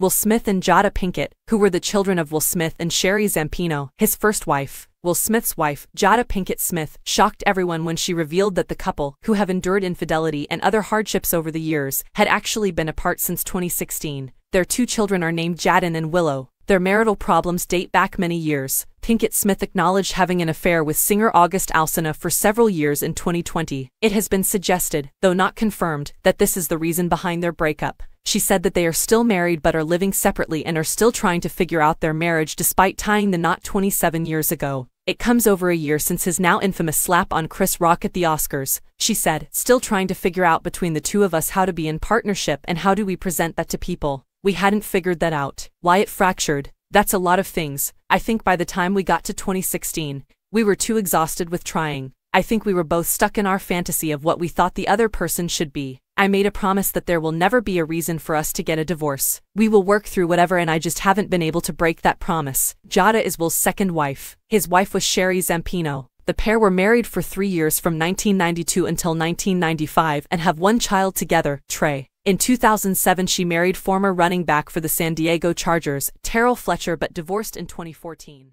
Will Smith and Jada Pinkett, who were the children of Will Smith and Sherry Zampino, his first wife. Will Smith's wife, Jada Pinkett Smith, shocked everyone when she revealed that the couple, who have endured infidelity and other hardships over the years, had actually been apart since 2016. Their two children are named Jaden and Willow. Their marital problems date back many years. Pinkett Smith acknowledged having an affair with singer August Alsina for several years in 2020. It has been suggested, though not confirmed, that this is the reason behind their breakup. She said that they are still married but are living separately and are still trying to figure out their marriage despite tying the knot 27 years ago. It comes over a year since his now infamous slap on Chris Rock at the Oscars. She said, "Still trying to figure out between the two of us how to be in partnership and how do we present that to people. We hadn't figured that out. Why it fractured. That's a lot of things. I think by the time we got to 2016, we were too exhausted with trying. I think we were both stuck in our fantasy of what we thought the other person should be. I made a promise that there will never be a reason for us to get a divorce. We will work through whatever and I just haven't been able to break that promise." Jada is Will's second wife. His wife was Sherry Zampino. The pair were married for 3 years from 1992 until 1995 and have one child together, Trey. In 2007 she married former running back for the San Diego Chargers, Terrell Fletcher, but divorced in 2014.